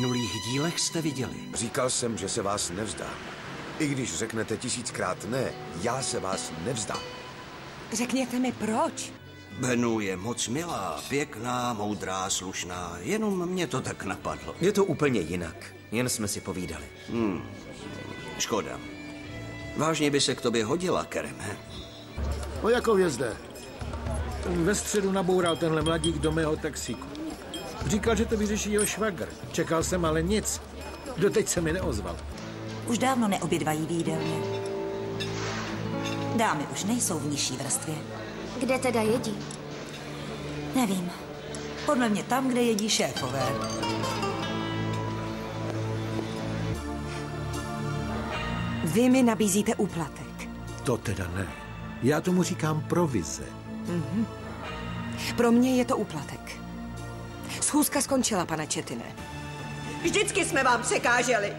minulých dílech jste viděli. Říkal jsem, že se vás nevzdám. I když řeknete 1000krát ne, já se vás nevzdám. Řekněte mi proč? Benu je moc milá, pěkná, moudrá, slušná. Jenom mě to tak napadlo. Je to úplně jinak. Jen jsme si povídali. Škoda. Vážně by se k tobě hodila, Kereme. O jakou jezde? Ve středu naboural tenhle mladík do mého taxíku. Říkal, že to vyřeší jeho švagr. Čekal jsem, ale nic. Doteď se mi neozval. Už dávno neobědvají výdelně. Dámy už nejsou v nižší vrstvě. Kde teda jedí? Nevím. Podle mě tam, kde jedí šéfové. Vy mi nabízíte úplatek. To teda ne. Já tomu říkám provize. Pro mě je to úplatek. Schůzka skončila, pane Četine. Vždycky jsme vám překáželi.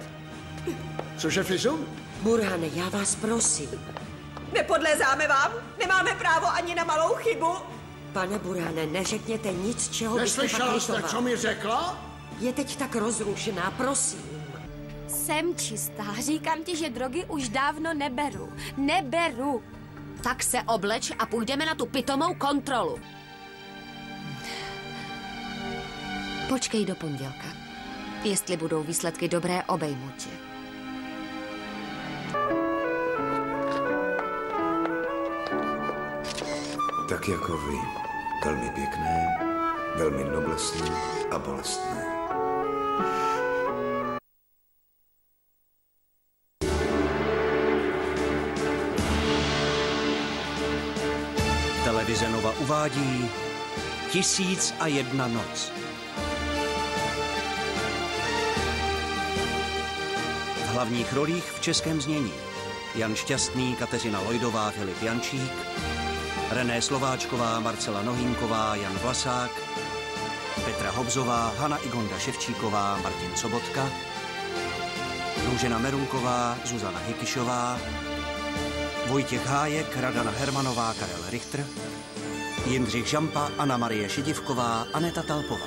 Cože, Fizu? Burhane, já vás prosím. Nepodlezáme vám? Nemáme právo ani na malou chybu? Pane Burhane, neřekněte nic, čeho byste pak litoval. Neslyšela jste, co mi řekla? Je teď tak rozrušená, prosím. Jsem čistá. Říkám ti, že drogy už dávno neberu. Neberu. Tak se obleč a půjdeme na tu pitomou kontrolu. Počkej do pondělka. Jestli budou výsledky dobré, obejmu tě. Tak jako vy. Velmi pěkné, velmi noblesné a bolestné. Televize Nova uvádí 1001 noc. V hlavních rolích v českém znění Jan Šťastný, Kateřina Lojdová, Filip Jančík, René Slováčková, Marcela Nohýnková, Jan Vlasák, Petra Hobzová, Hanna Igonda Ševčíková, Martin Sobotka, Růžena Merunková, Zuzana Hekišová, Vojtěch Hájek, Radana Hermanová, Karel Richter, Jindřich Žampa, Anna Marie Šedivková, Aneta Talpová.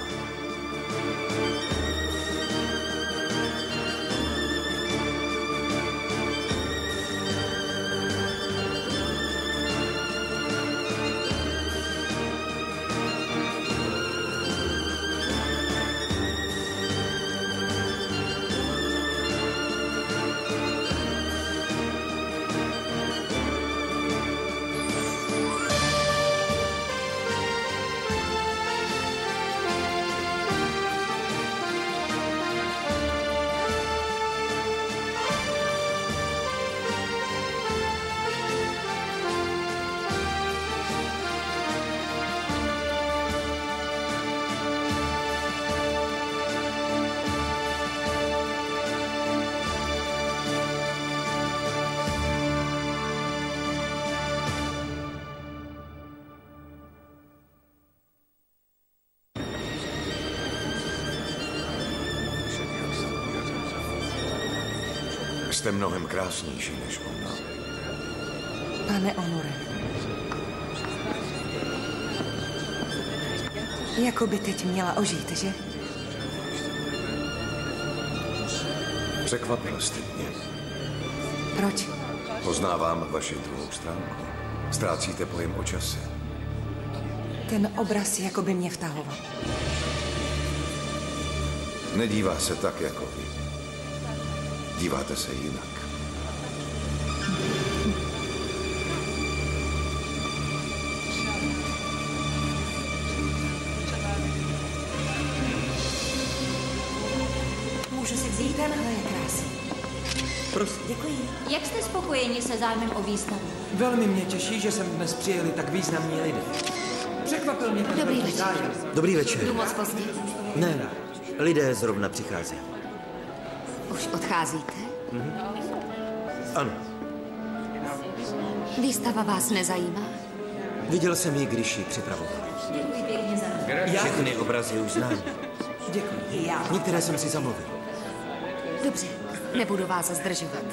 Jste mnohem krásnější než ona. Pane Onure. Jako by teď měla ožít, že? Překvapil jste mě. Proč? Poznávám vaši druhou stránku. Ztrácíte pojem o čase. Ten obraz jako by mě vtahoval. Nedívá se tak jako vy. Díváte se jinak. Můžu si vzít tenhle, je krásný. Prosím. Děkuji. Jak jste spokojeni se zájmem o výstavu? Velmi mě těší, že sem dnes přijeli tak významní lidé. Překvapil mě ten velký zájem. Dobrý večer. Jdu moc pozdě? Ne, lidé zrovna přichází. Už odcházíte? Ano. Výstava vás nezajímá? Viděl jsem ji, když ji připravoval. Všechny obrazy už znám. Děkuji. Některé jsem si zamluvil. Dobře, nebudu vás zdržovat.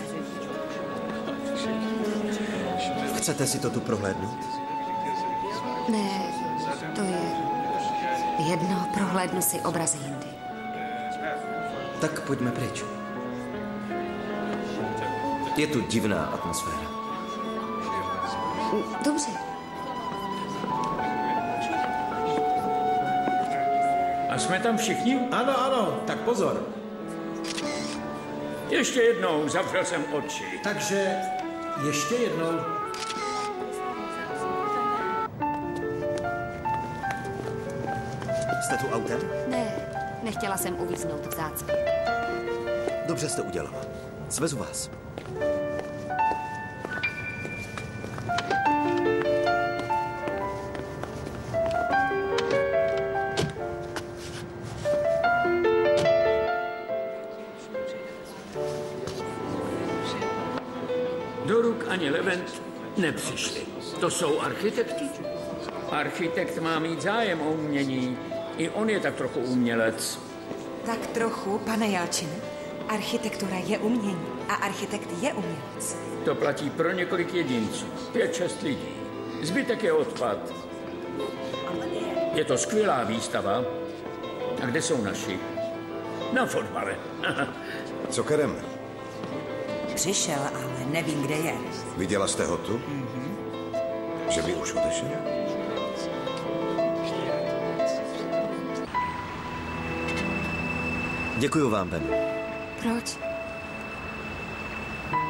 Chcete si to tu prohlédnout? Ne, to je jedno, prohlédnu si obrazy jindy. Tak pojďme pryč. Je tu divná atmosféra. Dobře. A jsme tam všichni? Ano, ano, tak pozor. Ještě jednou, zavřel jsem oči. Takže ještě jednou. Jste tu autem? Ne, nechtěla jsem uvíznout v zácpě. Dobře jste udělala. Svezu vás. Nepřišli. To jsou architekti. Architekt má mít zájem o umění. I on je tak trochu umělec. Tak trochu, pane Jalčine. Architektura je umění a architekt je umělec. To platí pro několik jedinců. 5-6 lidí. Zbytek je odpad. Je to skvělá výstava. A kde jsou naši? Na fotbale. Co Kerem? Přišel, ale nevím, kde je. Viděla jste ho tu? Že by už odešel? Děkuju vám, Ben. Proč?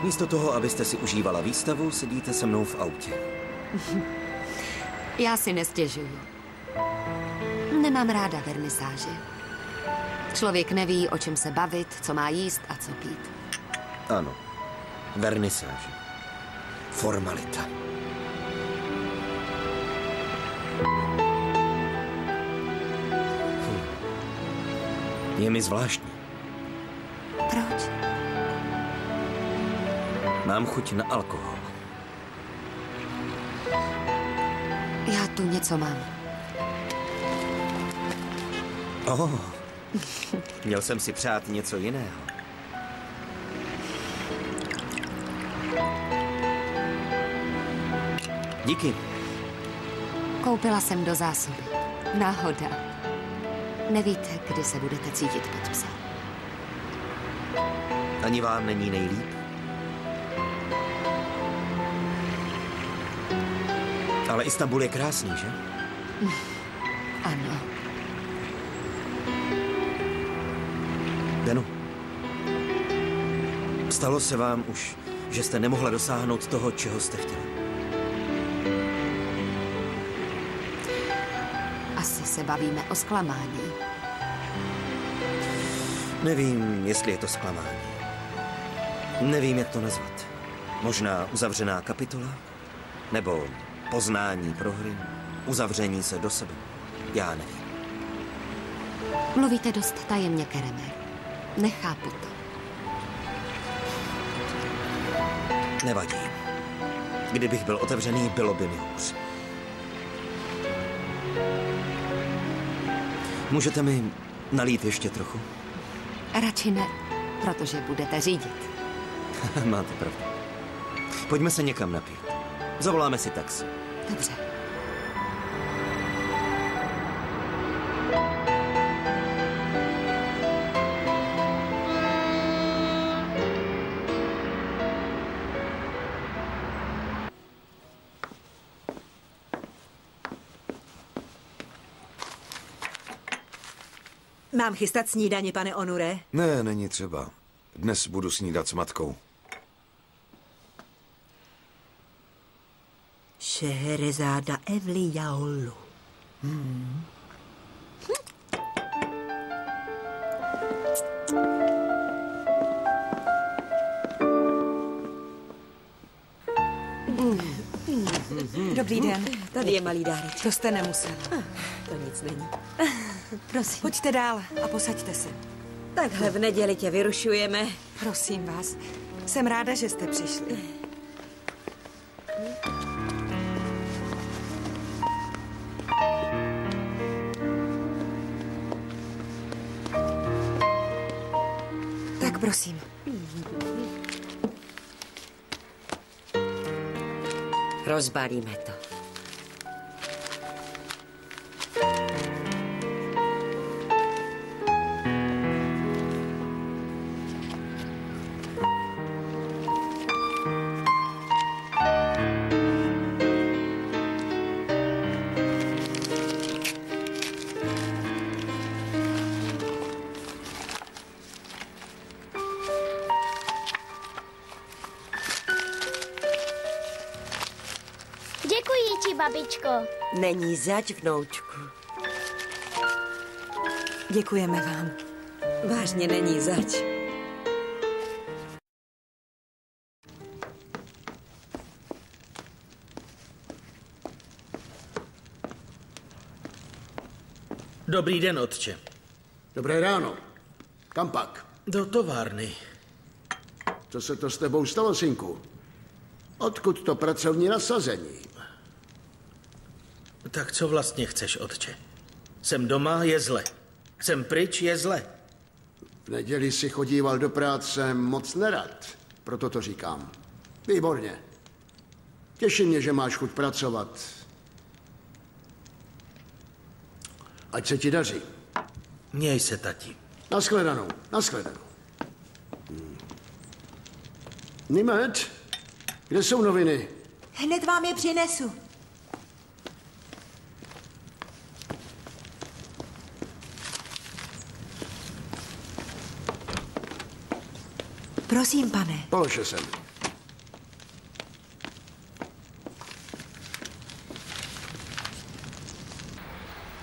Místo toho, abyste si užívala výstavu, sedíte se mnou v autě. Já si nestěžuju. Nemám ráda vernisáže. Člověk neví, o čem se bavit, co má jíst a co pít. Ano. Vernisáž. Formalita. Je mi zvláštní. Proč? Mám chuť na alkohol. Já tu něco mám. Oh, měl jsem si přát něco jiného. Díky. Koupila jsem do zásoby. Náhoda. Nevíte, kdy se budete cítit pod psa. Ani vám není nejlíp? Ale Istanbul je krásný, že? Ano. Danu, stalo se vám už, že jste nemohla dosáhnout toho, čeho jste chtěla? Se bavíme o zklamání. Nevím, jestli je to zklamání. Nevím, jak to nazvat. Možná uzavřená kapitola? Nebo poznání prohry? Uzavření se do sebe? Já nevím. Mluvíte dost tajemně, Kereme. Nechápu to. Nevadí. Kdybych byl otevřený, bylo by mi hůř. Můžete mi nalít ještě trochu? Radši ne, protože budete řídit. Máte pravdu. Pojďme se někam napít. Zavoláme si taxi. Dobře. Mám chystat snídaně, pane Onure? Ne, není třeba. Dnes budu snídat s matkou. Šeherezada Evliyaoğlu. Dobrý den. Tady je malý dárek. To jste nemusela. To nic není. Prosím. Pojďte dál a posaďte se. Takhle v neděli tě vyrušujeme. Prosím vás. Jsem ráda, že jste přišli. Tak prosím. Rozbalíme to. Děkuji ti, babičko. Není zač, vnoučku. Děkujeme vám. Vážně není zač. Dobrý den, otče. Dobré ráno. Kam pak? Do továrny. Co se to s tebou stalo, synku? Odkud to pracovní nasazení? Tak co vlastně chceš, otče? Jsem doma, je zle. Jsem pryč, je zle. V neděli si chodíval do práce moc nerad, proto to říkám. Výborně. Těší mě, že máš chuť pracovat. Ať se ti daří. Měj se, tati. Nashledanou, nashledanou. Nimet, kde jsou noviny? Hned vám je přinesu. Prosím, pane. Položil jsem.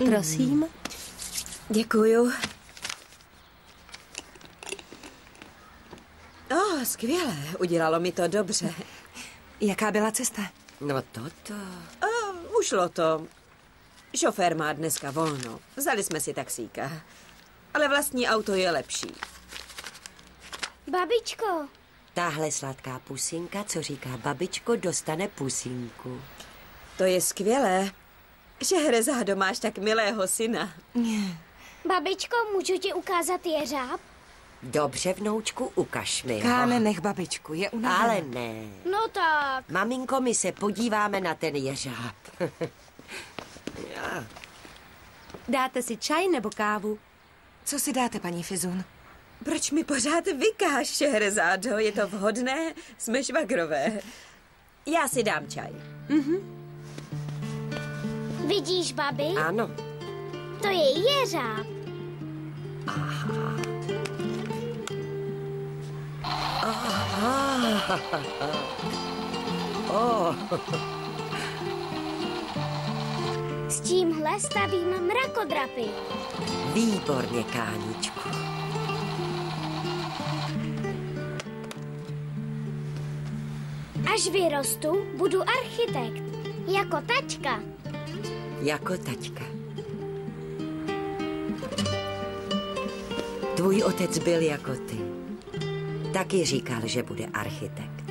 Prosím. Děkuju. O, skvělé, udělalo mi to dobře. Jaká byla cesta? No toto. Ušlo to. Šofér má dneska volno. Vzali jsme si taxíka. Ale vlastní auto je lepší. Babičko. Táhle sladká pusinka, co říká babičko, dostane pusinku. To je skvělé. Šeherezádo, máš tak milého syna. Babičko, můžu ti ukázat jeřáb? Dobře, vnoučku, ukaž mi. Káne, nech babičku, je unavená. Ale ne. No tak. Maminko, my se podíváme na ten jeřáb. Dáte si čaj nebo kávu? Co si dáte, paní Fizun? Proč mi pořád vykáš, Šeherezádo? Je to vhodné? Jsme švagrové. Já si dám čaj. Vidíš, babi? Ano. To je jeřáb. Aha. Aha. Oh. S tímhle stavím mrakodrapy. Výborně, Káničku. Až vyrostu, budu architekt. Jako taťka. Jako taťka. Tvůj otec byl jako ty. Taky říkal, že bude architekt.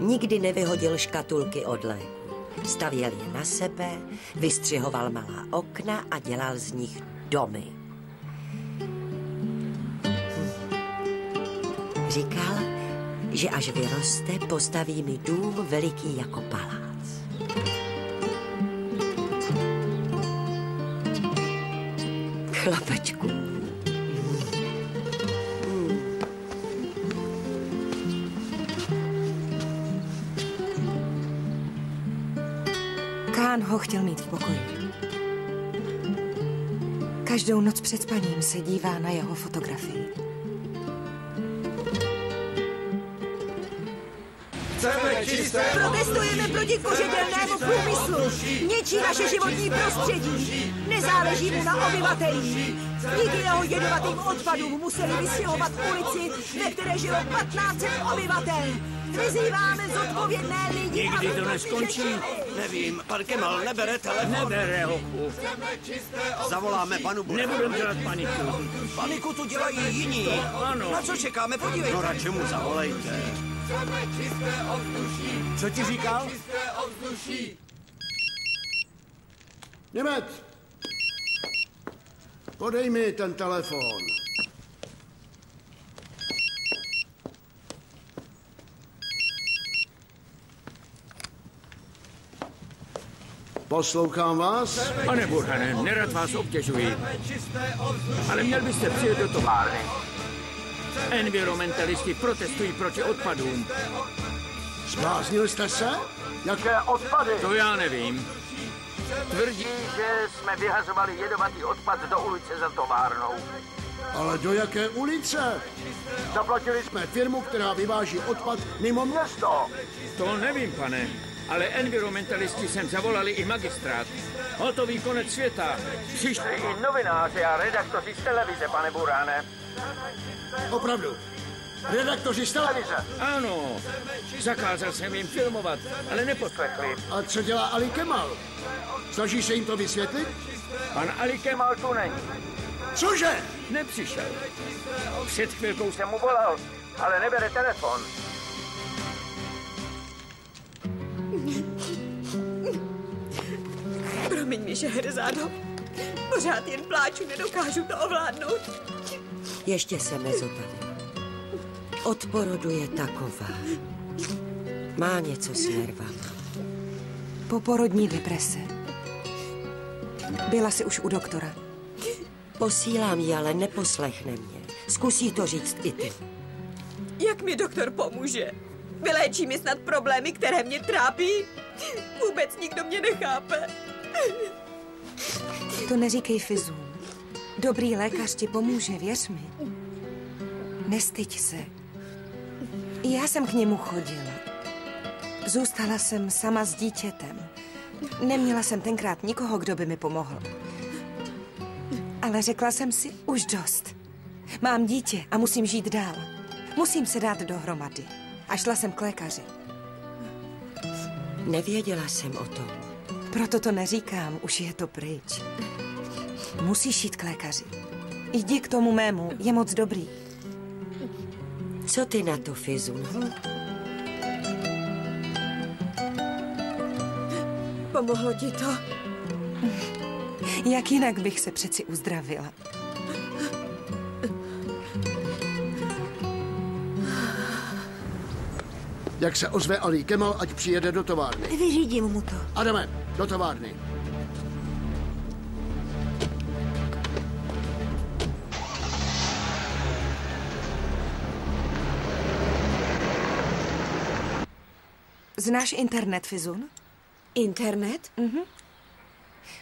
Nikdy nevyhodil škatulky od léků. Stavěl je na sebe, vystřihoval malá okna a dělal z nich domy. Říkal, že až vyroste, postaví mi dům veliký jako palác. Chlapečku. Kán ho chtěl mít v pokoji. Každou noc před spaním se dívá na jeho fotografii. Protestujeme proti kořitelnému průmyslu. Ničí naše životní prostředí. Nezáleží mu na obyvatelích. Díky jeho jedovatým odpadům museli vystěhovat ulici, ve které žilo 1500 obyvatel. Vyzýváme zodpovědné lidi. Nikdy to neskončí. Nevím, pan Kemal nebere telefon. Nebere hoku. Zavoláme panu Burhanovi. Nebudeme dělat paniku. Paniku tu dělají jiní. Ano. Na co čekáme? Podívejte. No radši mu zavolejte. Co ti říkal? Nimet! Podej mi ten telefon. Poslouchám vás. Pane Burhane, nerad vás obtěžuji, ale měl byste přijet do továrny. Environmentalisti protestují proti odpadům. Zbláznil jste se? Jaké odpady? To já nevím. Tvrdí, že jsme vyhazovali jedovatý odpad do ulice za továrnou. Ale do jaké ulice? Zaplatili jsme firmu, která vyváží odpad mimo město. To nevím, pane. ale environmentalisti sem zavolali i magistrát. Hotový konec světa. Přišli i novináři a redaktoři z televize, pane Burhane. Opravdu. Redaktoři z televize? Ano. Zakázal jsem jim filmovat, ale neposlechli. A co dělá Ali Kemal? Snaží se jim to vysvětlit? Pan Ali Kemal tu není. Cože? Nepřišel. Před chvilkou jsem mu volal, ale nebere telefon. Promiň mi, Šeherezádo. Pořád jen pláču, nedokážu to ovládnout. Ještě se nezotavím. Od porodu je taková. Má něco s nervama. Poporodní deprese. Byla jsi už u doktora. Posílám ji, ale neposlechne mě. Zkusí to říct i ty. Jak mi doktor pomůže? Vyléčí mi snad problémy, které mě trápí? Vůbec nikdo mě nechápe. To neříkej Fizům. Dobrý lékař ti pomůže, věř mi. Nestyď se. Já jsem k němu chodila. Zůstala jsem sama s dítětem. Neměla jsem tenkrát nikoho, kdo by mi pomohl. Ale řekla jsem si, už dost. Mám dítě a musím žít dál. Musím se dát dohromady. A šla jsem k lékaři. Nevěděla jsem o tom. Proto to neříkám, už je to pryč. Musíš jít k lékaři. Jdi k tomu mému, je moc dobrý. Co ty na to, Fizun? Pomohlo ti to? Jak jinak bych se přeci uzdravila. Jak se ozve Ali Kemal, ať přijede do továrny. Vyřídím mu to. A jdeme do továrny. Znáš internet, Fizun? Internet? Mhm.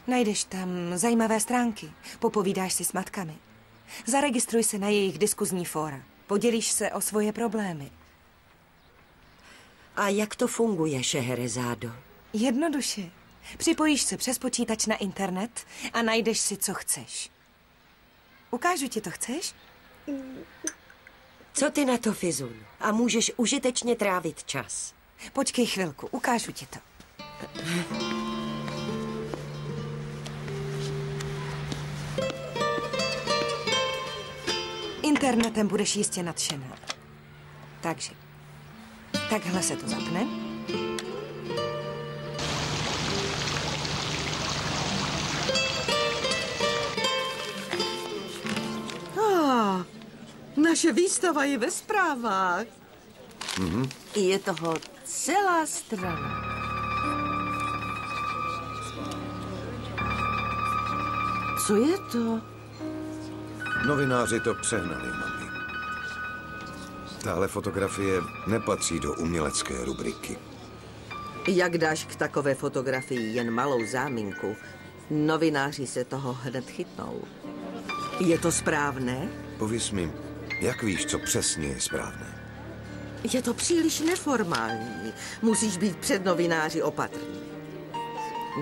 Najdeš tam zajímavé stránky, popovídáš si s matkami. Zaregistruj se na jejich diskuzní fóra. Podělíš se o svoje problémy. A jak to funguje, Šeherezádo? Jednoduše. Připojíš se přes počítač na internet a najdeš si, co chceš. Ukážu ti to, chceš? Co ty na to, Fizun? A můžeš užitečně trávit čas. Počkej chvilku, ukážu ti to. Internetem budeš jistě nadšená. Takže, takhle se to zapne. Naše výstava je ve zprávách. Je toho celá strana. Co je to? Novináři to přehnali, mami. Tahle fotografie nepatří do umělecké rubriky. Jak dáš k takové fotografii jen malou záminku, novináři se toho hned chytnou. Je to správné? Pověz mi, jak víš, co přesně je správné? Je to příliš neformální. Musíš být před novináři opatrný.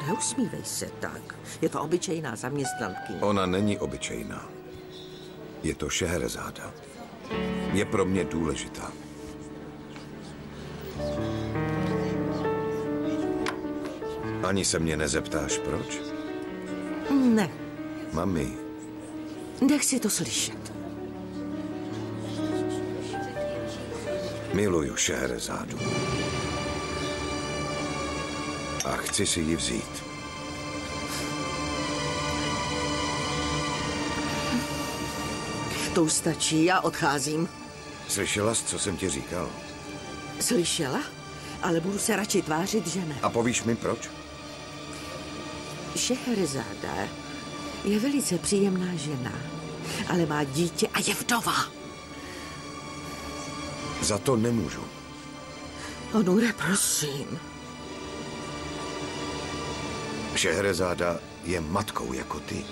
Neusmívej se tak. Je to obyčejná zaměstnankyně. Ona není obyčejná. Je to Šeherezáda. Je pro mě důležitá. Ani se mě nezeptáš, proč? Ne. Mami. Nechci to slyšet. Miluju Šeherezádu. A chci si ji vzít. To už stačí, já odcházím. Slyšela jsi, co jsem ti říkal? Slyšela, ale budu se radši tvářit, že ne. A povíš mi proč? Šeherezáda je velice příjemná žena, ale má dítě a je vdova. Za to nemůžu. Onure, prosím. Šeherezáda je matkou jako ty.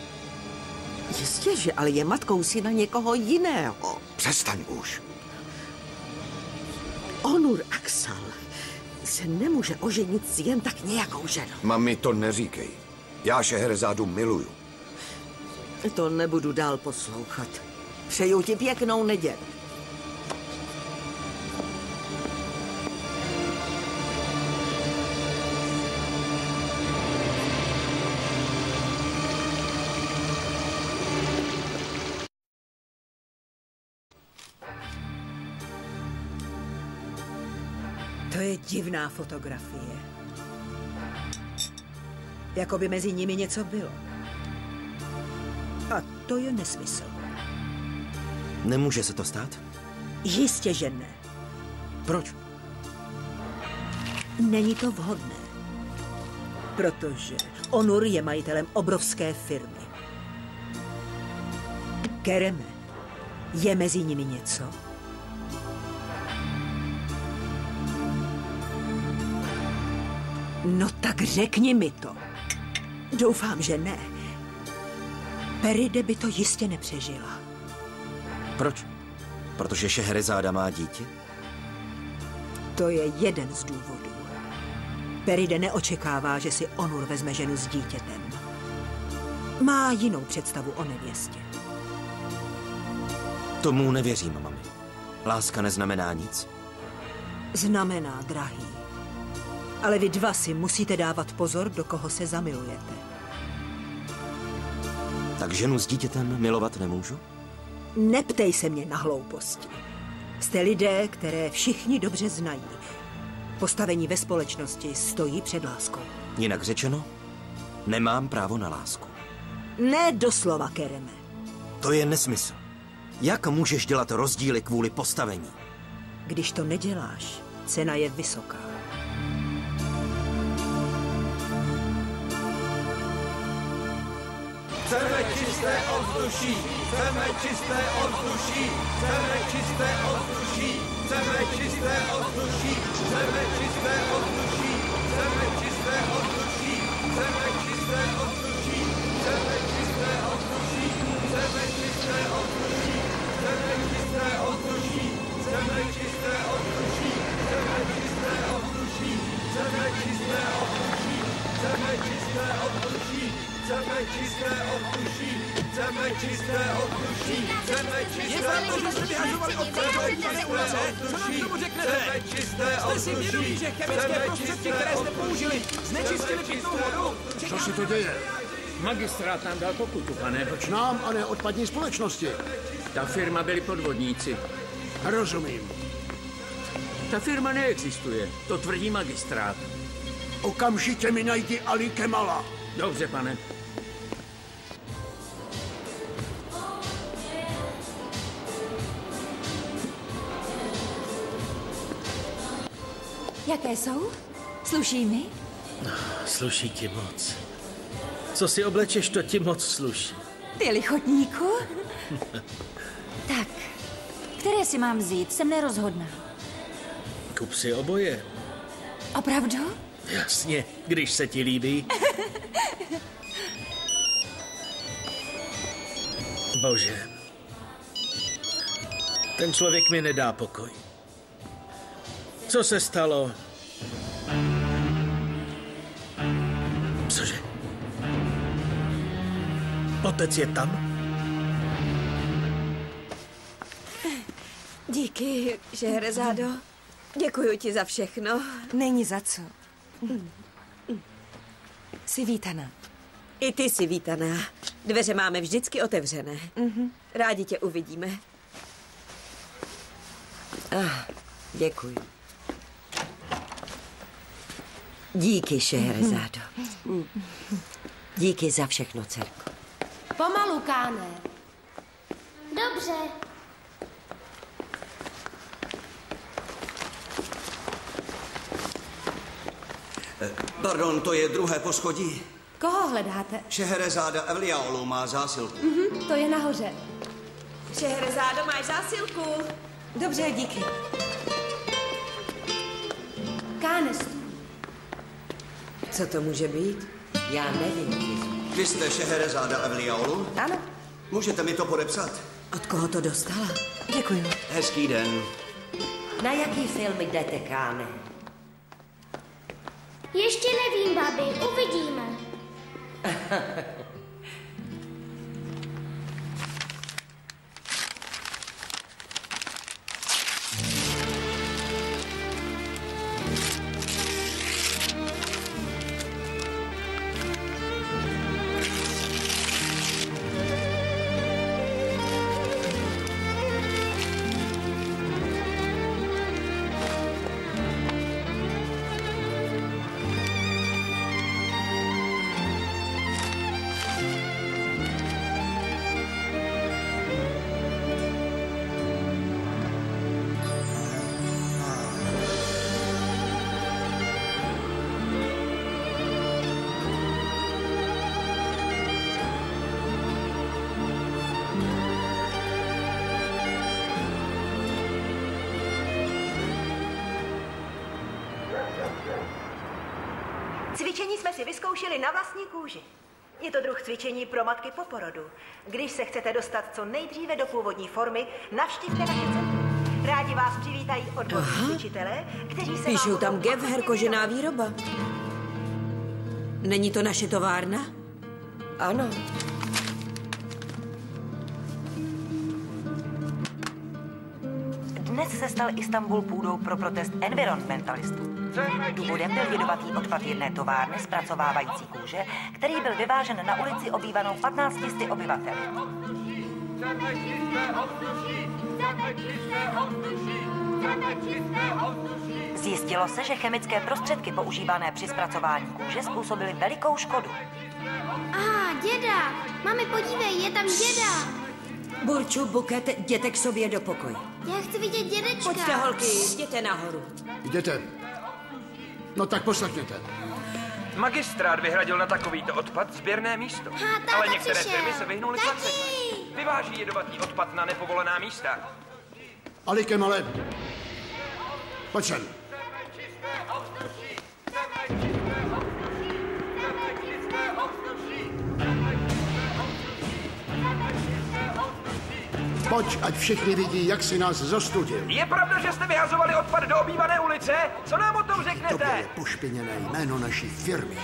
Jistěže, ale je matkou syna někoho jiného. Přestaň už. Onur Aksal Člověk se nemůže oženit s jen tak nějakou ženou. Mami, to neříkej. Já Šeherezádu miluju. To nebudu dál poslouchat. Přeju ti pěknou neděli. To je divná fotografie. Jako by mezi nimi něco bylo. A to je nesmysl. Nemůže se to stát? Jistě, že ne. Proč? Není to vhodné. Protože Onur je majitelem obrovské firmy. Kereme, je mezi nimi něco? No tak řekni mi to. Doufám, že ne. Peride by to jistě nepřežila. Proč? Protože Šeherezáda má dítě? To je jeden z důvodů. Peride neočekává, že si Onur vezme ženu s dítětem. Má jinou představu o nevěstě. Tomu nevěřím, mami. Láska neznamená nic? Znamená, drahý. Ale vy dva si musíte dávat pozor, do koho se zamilujete. Tak ženu s dítětem milovat nemůžu? Neptej se mě na hlouposti. Jste lidé, které všichni dobře znají. Postavení ve společnosti stojí před láskou. Jinak řečeno, nemám právo na lásku. Ne doslova, Kereme. To je nesmysl. Jak můžeš dělat rozdíly kvůli postavení? Když to neděláš, cena je vysoká. Chceme čisté ovzduší, chceme čisté ovzduší, chceme čisté ovzduší, chceme čisté ovzduší, chceme čisté ovzduší, chceme čisté ovzduší, chceme čisté ovzduší, chceme čisté ovzduší, chceme čisté ovzduší, chceme čisté ovzduší, chceme čisté ovzduší, chceme čisté ovzduší, chceme čisté ovzduší, chceme čisté ovzduší. Chceme čisté ovzduší, chceme čisté ovzduší, chceme čisté ovzduší, chceme čisté ovzduší. Jste si vědomí, že chemické prostředky, které jste použili, znečistili pitnou vodu? Co si to děje? Magistrát nám dal pokutu, pane. Proč nám a ne odpadní společnosti? Ta firma byli podvodníci. Rozumím. Ta firma neexistuje, to tvrdí magistrát. Okamžitě mi najdi Ali Kemala. Dobře, pane. Jaké jsou? Sluší mi? Sluší ti moc. Co si oblečeš, to ti moc sluší. Ty lichotníku? Tak, které si mám vzít? Jsem nerozhodná. Kup si oboje. Opravdu? Jasně, když se ti líbí. Bože, ten člověk mi nedá pokoj. Co se stalo? Cože? Otec je tam? Díky, Šeherezádo. Děkuji ti za všechno. Není za co. Jsi vítaná. I ty jsi vítaná. Dveře máme vždycky otevřené. Rádi tě uvidíme. Děkuji. Díky, Šeherezádo. Díky za všechno, dcerko. Pomalu, Káne. Dobře. Pardon, to je druhé poschodí. Koho hledáte? Šeherezáda Evlijaoğlu má zásilku. To je nahoře. Šeherezádo, máš zásilku. Dobře, díky. Kánes. Co to může být? Já nevím. Vy jste Šeherezáda Evlijaoğlu? Ano. Můžete mi to podepsat? Od koho to dostala? Děkuji. Hezký den. Na jaký film jdete, Káne? Ještě nevím, babi, uvidíme. Cvičení jsme si vyzkoušeli na vlastní kůži. Je to druh cvičení pro matky po porodu. Když se chcete dostat co nejdříve do původní formy, navštivte naše centrum. Rádi vás přivítají odborní cvičitelé, kteří se píšou vám tam Gevher, kožená výroba. Není to naše továrna? Ano. Dnes se stal Istanbul půdou pro protest environmentalistů. Důvodem byl jedovatý odpad jedné továrny zpracovávající kůže, který byl vyvážen na ulici obývanou 1500 obyvateli. Zjistilo se, že chemické prostředky používané při zpracování kůže způsobily velikou škodu. Aha, děda! Mami, podívej, je tam děda! Burču, buket, jděte k sobě do pokoje. Já chci vidět dědečka. Pojďte, holky, jděte nahoru. Jděte. No tak poslechněte. Magistrát vyhradil na takovýto odpad sběrné místo. Ale některé firmy se vyhnuly placení. Vyváží jedovatý odpad na nepovolená místa. Ali Kemale, pojď sem. Pojď, ať všichni vidí, jak si nás zostudil. Je pravda, že jste vyhazovali odpad do obývané ulice? Co nám o tom řeknete? To je pošpiněné jméno naší firmy.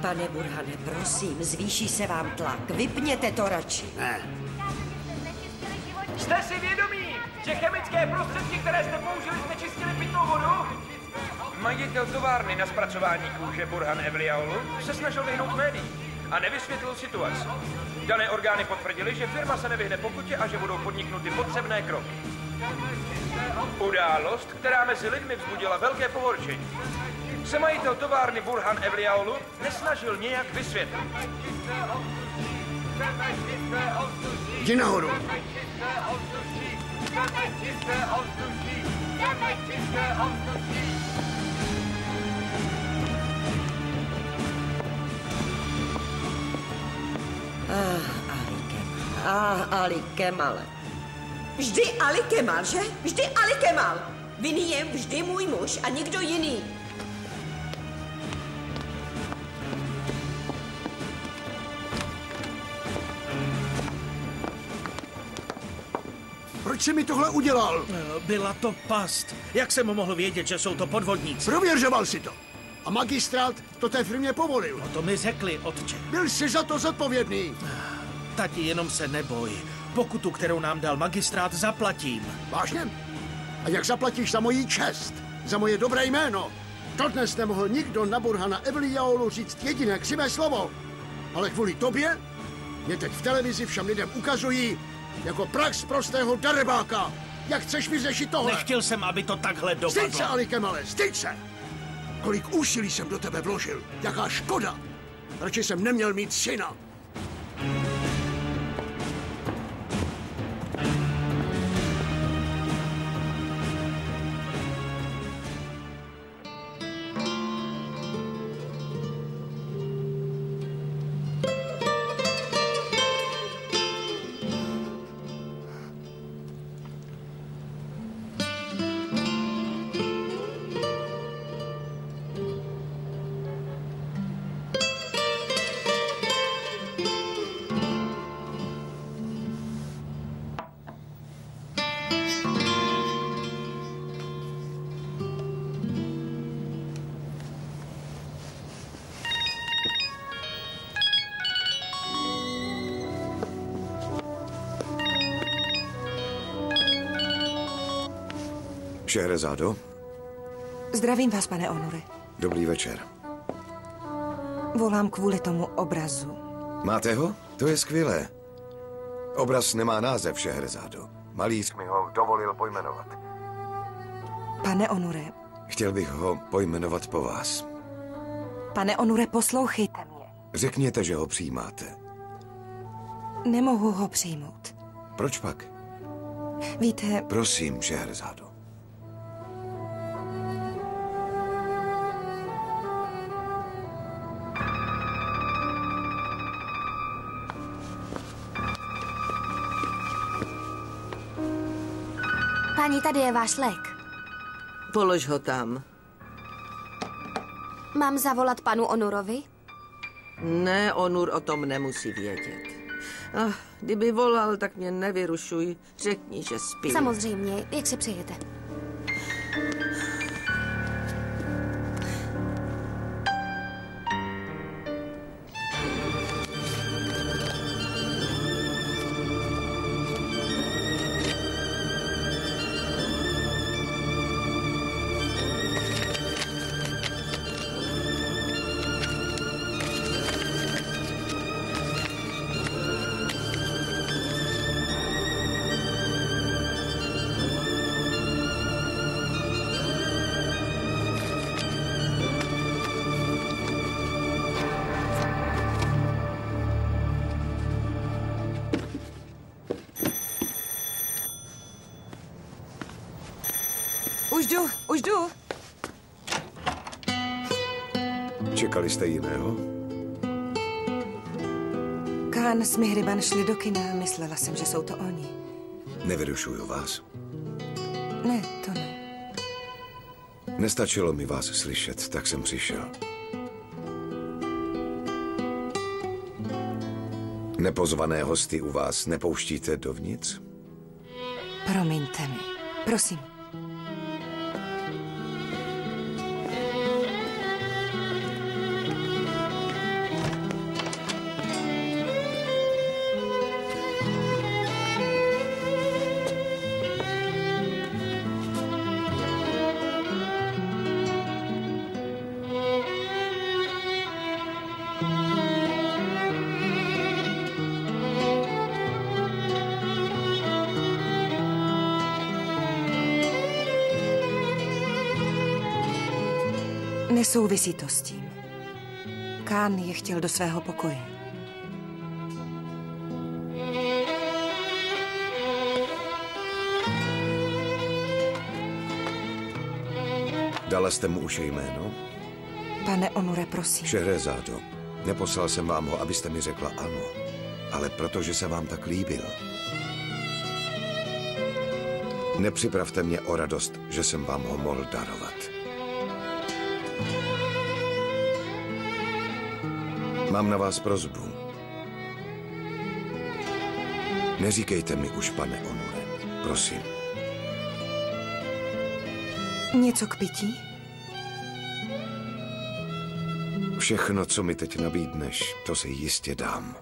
Pane Burhane, prosím, zvýší se vám tlak. Vypněte to radši. Ne. Jste si vědomí, že chemické prostředky, které jste použili, znečistili pitnou vodu? Majitel továrny na zpracování kůže Burhan Evlijaoğlu se snažil vyhnout médií a nevysvětlil situaci. Dané orgány potvrdily, že firma se nevyhne pokutě a že budou podniknuty potřebné kroky. Událost, která mezi lidmi vzbudila velké pohoršení, se majitel továrny Burhan Evlijaoğlu nesnažil nějak vysvětlit. Jdi nahoru. Ali Kemal. Vždy Ali Kemal, že? Vždy Ali Kemal. Vinný je vždy můj muž a nikdo jiný. Proč jsi mi tohle udělal? Byla to past. Jak jsem mohl vědět, že jsou to podvodníci? Prověřoval si to. A magistrát to té firmě povolil. No to mi řekli, otče. Byl jsi za to zodpovědný. Tati, jenom se neboj. Pokutu, kterou nám dal magistrát, zaplatím. Vážně? A jak zaplatíš za moji čest? Za moje dobré jméno? Dodnes nemohl nikdo na Burhana Evlijaoğlu říct jediné křivé slovo. Ale kvůli tobě mě teď v televizi všem lidem ukazují jako prach z prostého darebáka. Jak chceš vyřešit tohle? Nechtěl jsem, aby to takhle dopadlo. Styď se, Ali Kemale, styď se! Kolik úsilí jsem do tebe vložil. Jaká škoda. Radši jsem neměl mít syna. Šeherezádo. Zdravím vás, pane Onure. Dobrý večer. Volám kvůli tomu obrazu. Máte ho? To je skvělé. Obraz nemá název, Šeherezádo. Malíř mi ho dovolil pojmenovat. Pane Onure. Chtěl bych ho pojmenovat po vás. Pane Onure, poslouchejte mě. Řekněte, že ho přijímáte. Nemohu ho přijmout. Proč pak? Víte... Prosím, Šeherezádo. Pani, tady je váš lék. Polož ho tam. Mám zavolat panu Onurovi? Ne, Onur o tom nemusí vědět. Ach, kdyby volal, tak mě nevyrušuj. Řekni, že spím. Samozřejmě, jak si přejete. Už jdu. Čekali jste jiného? Kaan s Mihriban šli do kina a myslela jsem, že jsou to oni. Nevyrušuju vás? Ne, to ne. Nestačilo mi vás slyšet, tak jsem přišel. Nepozvané hosty u vás nepouštíte dovnitř? Promiňte mi. Prosím. Nesouvisí to s tím. Kaan je chtěl do svého pokoje. Dala jste mu už jméno? Pane Onure, prosím. Šeherezádo, neposlal jsem vám ho, abyste mi řekla ano, ale protože se vám tak líbil. Nepřipravte mě o radost, že jsem vám ho mohl darovat. Mám na vás prosbu. Neříkejte mi už, pane Onure, prosím. Něco k pití? Všechno, co mi teď nabídneš, to si jistě dám.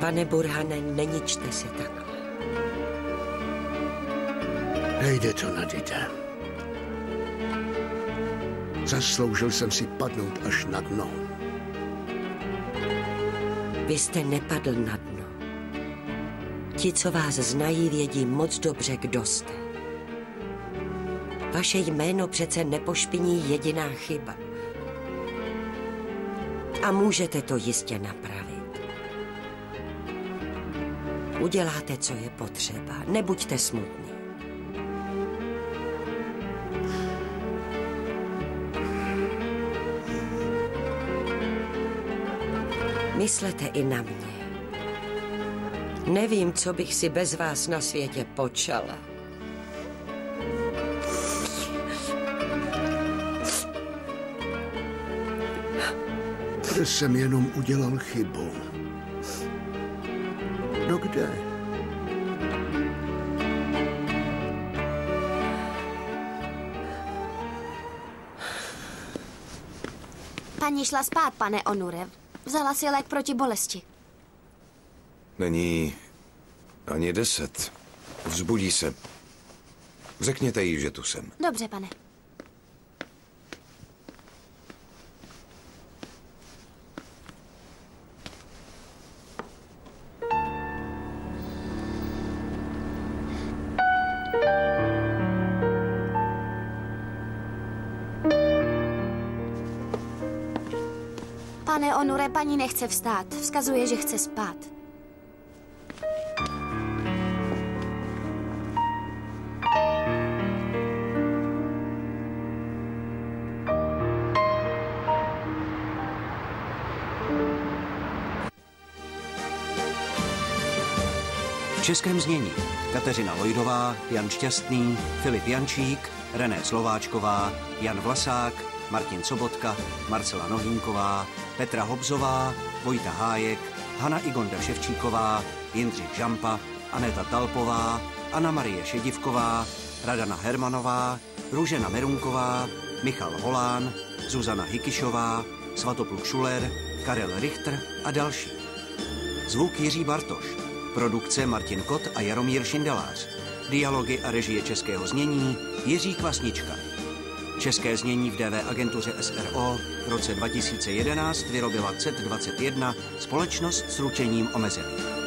Pane Burhane, neničte se takhle. Nejde to, Nadita. Zasloužil jsem si padnout až na dno. Vy jste nepadl na dno. Ti, co vás znají, vědí moc dobře, kdo jste. Vaše jméno přece nepošpiní jediná chyba. A můžete to jistě napravit. Uděláte, co je potřeba. Nebuďte smutní. Myslete i na mě. Nevím, co bych si bez vás na světě počala. Že jsem jenom udělal chybu. No kde? Paní šla spát, pane Onure. Vzala si lék proti bolesti. Není ani 10. Vzbudí se. Řekněte jí, že tu jsem. Dobře, pane. Pane Onure, paní nechce vstát. Vzkazuje, že chce spát. V českém znění Kateřina Lojdová, Jan Šťastný, Filip Jančík, René Slováčková, Jan Vlasák, Martin Sobotka, Marcela Nohýnková, Petra Hobzová, Vojta Hájek, Hanna Igonda Ševčíková, Jindřich Žampa, Aneta Talpová, Anna Marie Šedivková, Radana Hermanová, Růžena Merunková, Michal Holán, Zuzana Hekišová, Svatopluk Šuler, Karel Richter a další. Zvuk Jiří Bartoš, produkce Martin Kot a Jaromír Šindelář, dialogy a režie českého znění Jiří Kvasnička. České znění v DV agentuře SRO v roce 2011 vyrobila CET 21 společnost s ručením omezeným.